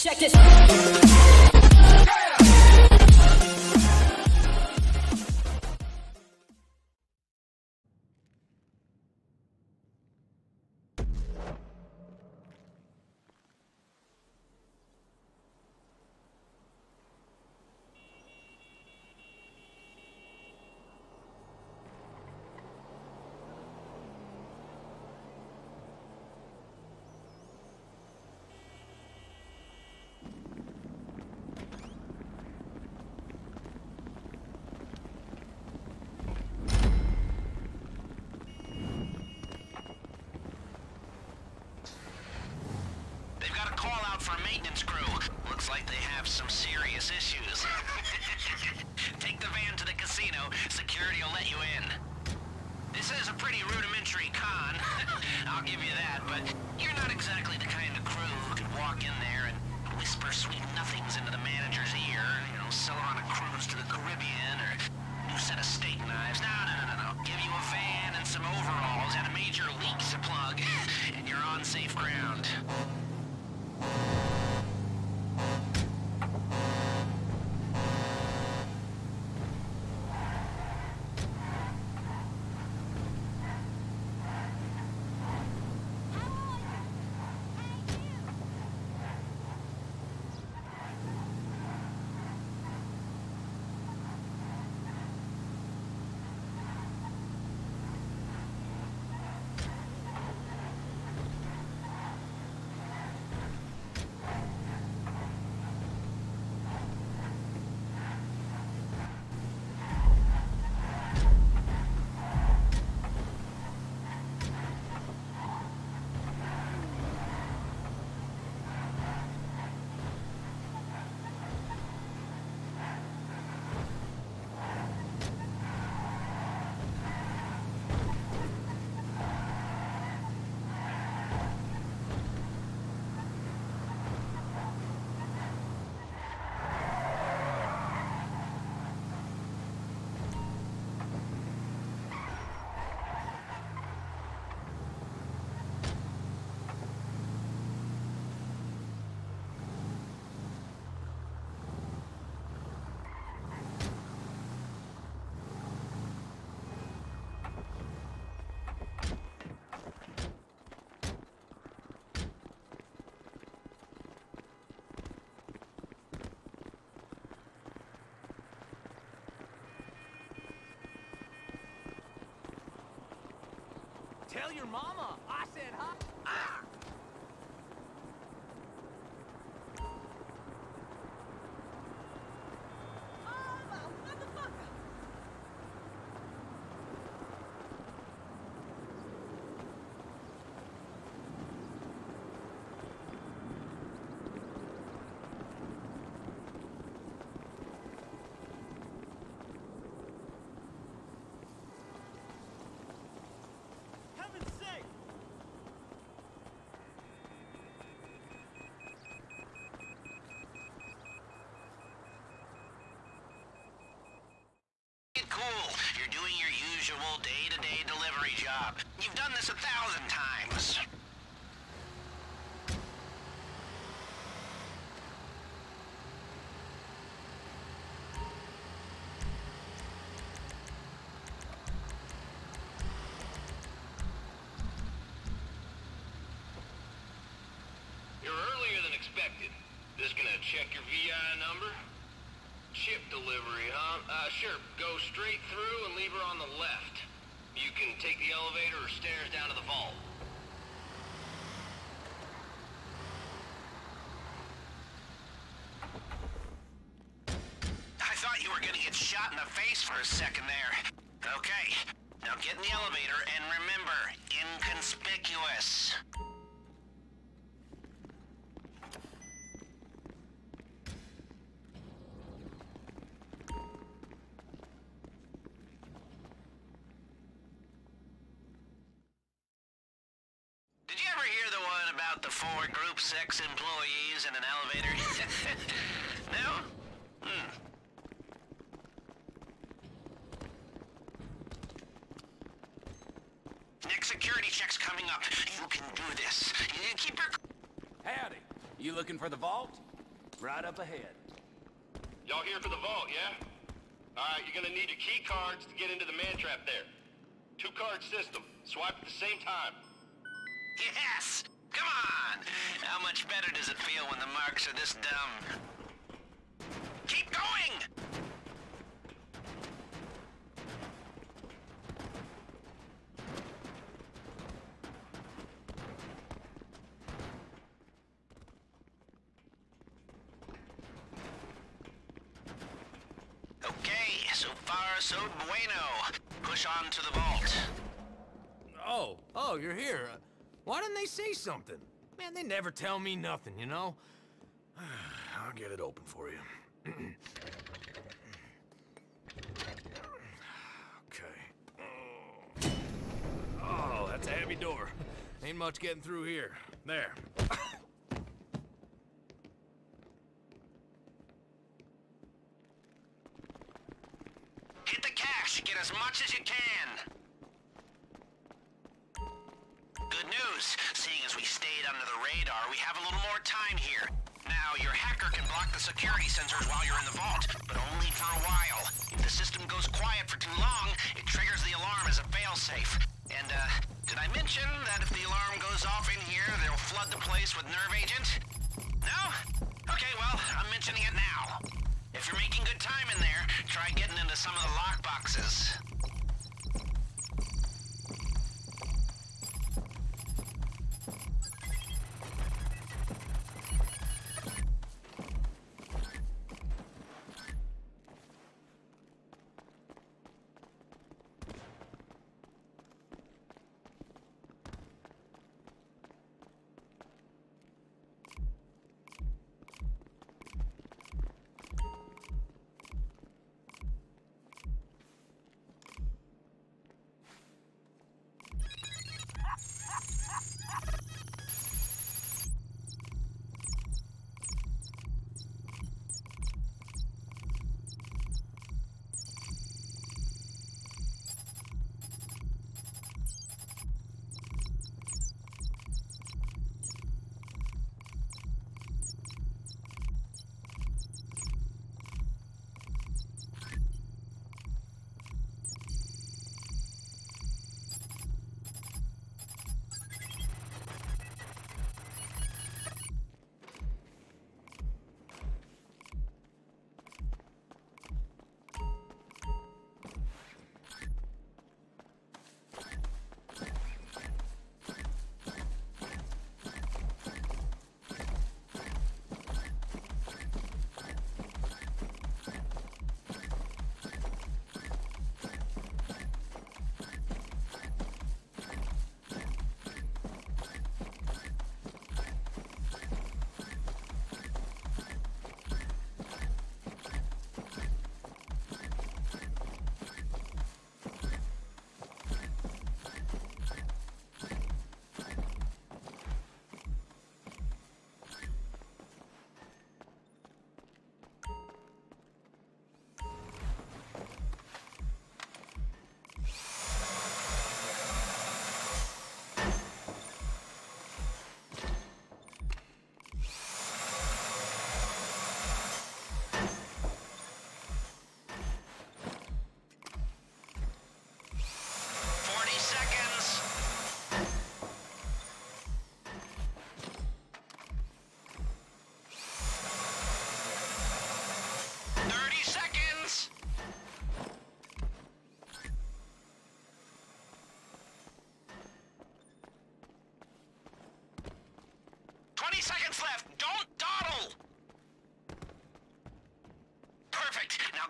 Check this. Maintenance crew. Looks like they have some serious issues. Take the van to the casino. Security will let you in. This is a pretty rudimentary con. I'll give you that, but you're not exactly the kind of crew who could walk in there and whisper sweet nothings into the manager's ear, you know, sell on a cruise to the Caribbean or a new set of steak knives. No. Give you a van and some overalls and a major leak to plug, and you're on safe ground. Tell your mama, I said hi. Ah! Day-to-day delivery job. You've done this 1,000 times. You're earlier than expected. Just gonna check your VI number. Ship delivery, huh? Sure. Go straight through and leave her on the left. You can take the elevator or stairs down to the vault. I thought you were gonna get shot in the face for a second there. Okay, now get in the elevator and remember, inconspicuous. Four Group 6 employees in an elevator. No? Hmm. Next security check's coming up. You can do this. You keep your... Howdy. You looking for the vault? Right up ahead. Y'all here for the vault, yeah? Alright, you're gonna need your key cards to get into the mantrap there. Two-card system. Swipe at the same time. Yes! Come on! How much better does it feel when the marks are this dumb? Keep going! Okay, so far so bueno. Push on to the vault. Oh, you're here. Why didn't they say something? Man, they never tell me nothing, you know? I'll get it open for you. Okay. Oh, that's a heavy door. Ain't much getting through here. There. Hit the cache. Get as much as you can. Good news. Seeing as we stayed under the radar, we have a little more time here. Now, your hacker can block the security sensors while you're in the vault, but only for a while. If the system goes quiet for too long, it triggers the alarm as a failsafe. And, did I mention that if the alarm goes off in here, they'll flood the place with nerve agent? No? Okay, well, I'm mentioning it now. If you're making good time in there, try getting into some of the lock boxes.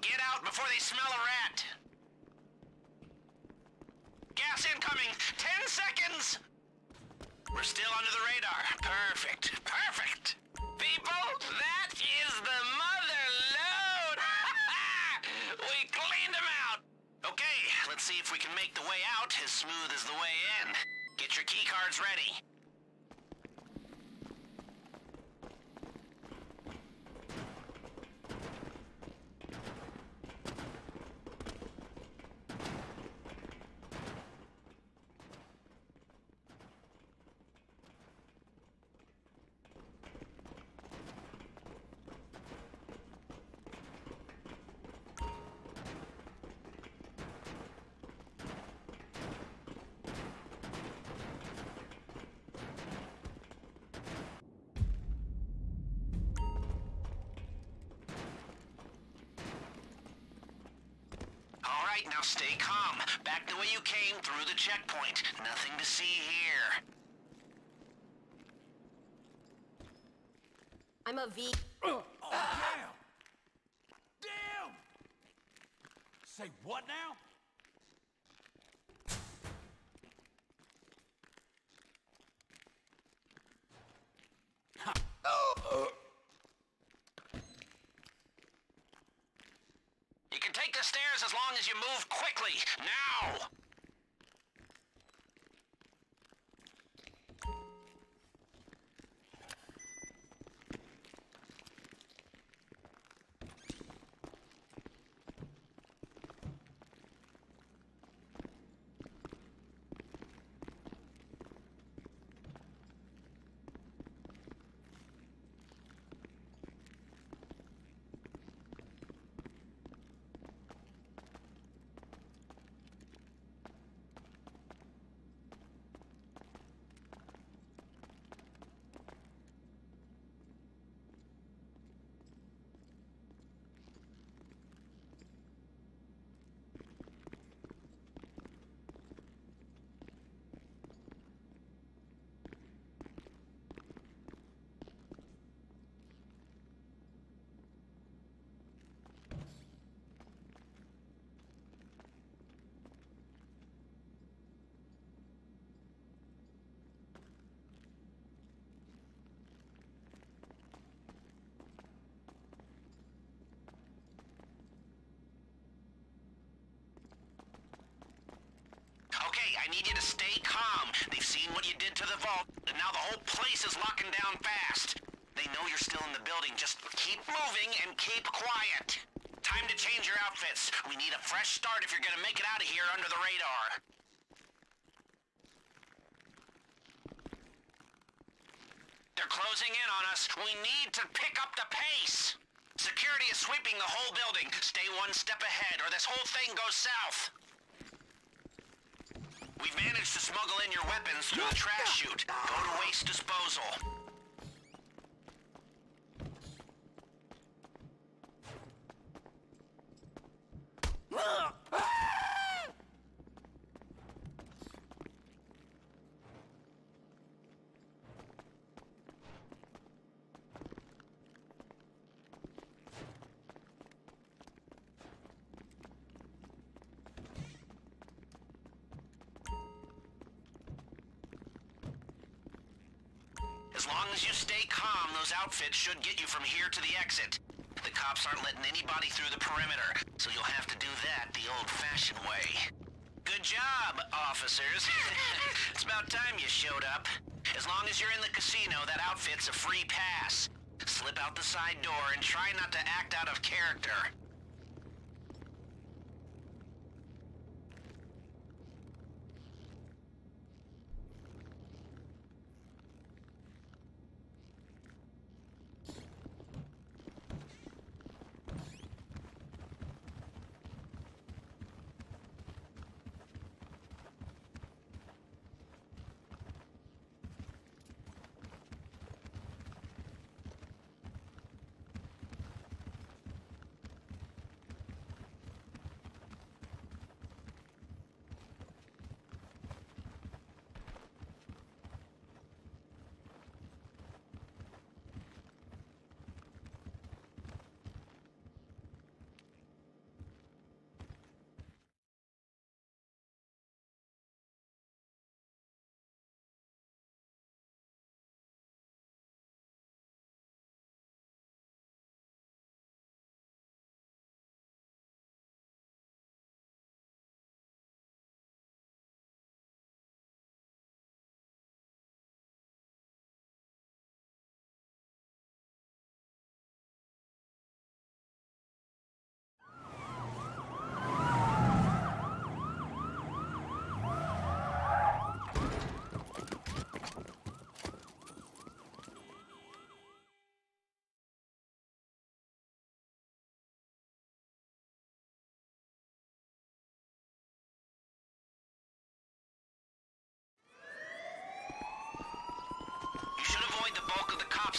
Get out before they smell a rat! Gas incoming! 10 seconds! We're still under the radar. Perfect. Perfect! People, that is the mother load! We cleaned them out! Okay, let's see if we can make the way out as smooth as the way in. Get your key cards ready. right, now stay calm. Back the way you came through the checkpoint. Nothing to see here. I'm a V. Oh, damn! Damn! Say what now? You can take the stairs as long as you move quickly. Now! I need you to stay calm. They've seen what you did to the vault, and now the whole place is locking down fast. They know you're still in the building. Just keep moving and keep quiet. Time to change your outfits. We need a fresh start if you're gonna make it out of here under the radar. They're closing in on us. We need to pick up the pace. Security is sweeping the whole building. Stay one step ahead, or this whole thing goes south. We've managed to smuggle in your weapons through the trash chute. Go to waste disposal. As long as you stay calm, those outfits should get you from here to the exit. The cops aren't letting anybody through the perimeter, so you'll have to do that the old-fashioned way. Good job, officers. It's about time you showed up. As long as you're in the casino, that outfit's a free pass. Slip out the side door and try not to act out of character.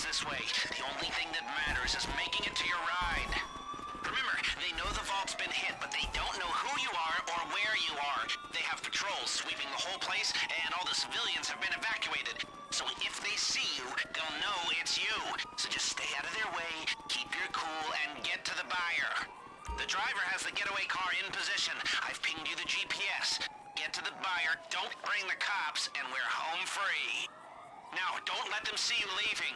This way. The only thing that matters is making it to your ride. Remember, they know the the vault's been hit, but they don't know who you are or where you are. They have patrols sweeping the whole place, and all the civilians have been evacuated. So if they see you, they'll know it's you. So just stay out of their way, keep your cool, and get to the buyer. The driver has the getaway car in position. I've pinged you the GPS. Get to the buyer, don't bring the cops, and we're home free. Now, don't let them see you leaving.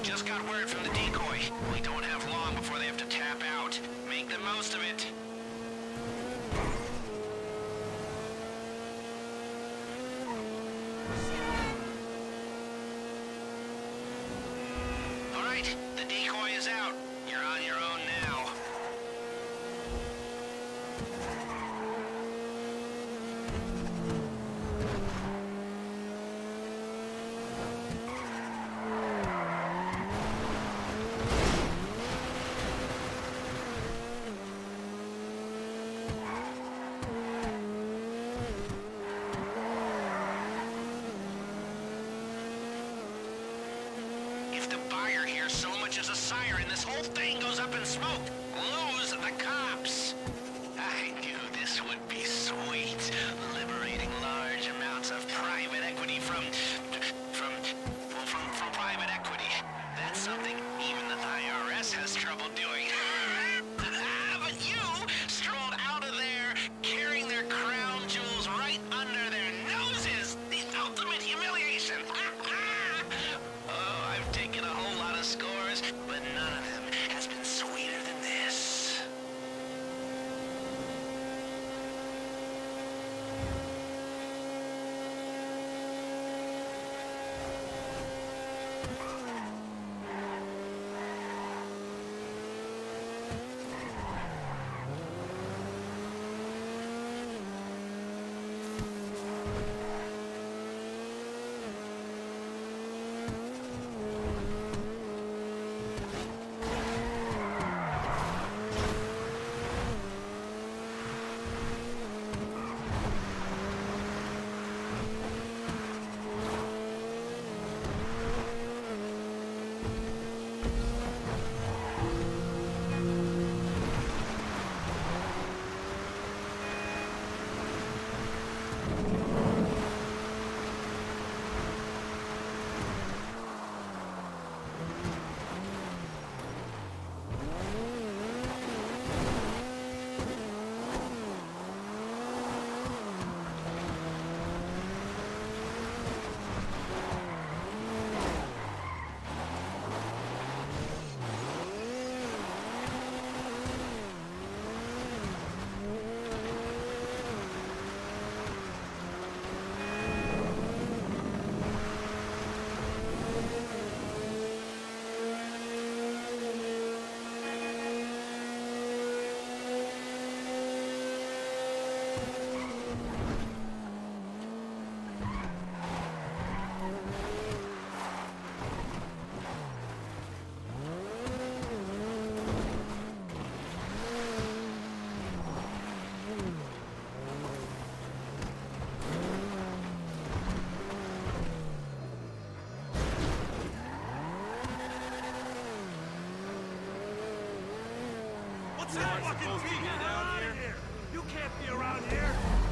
Just got word from the decoy. We don't have long before they have to tap out. Make the most of it. All right, the decoy is out. You're on your own now. There's a siren, this whole thing goes up in smoke. Lose the cops. I knew this would be sweet. Liberating large amounts of private equity from private equity. That's something even the IRS has trouble doing. But you strolled out of there, carrying their crown jewels right under their noses. The ultimate humiliation. Oh, I've taken a whole lot of scores, but none of them has been What's that fucking beat? Get out of here! You can't be around here!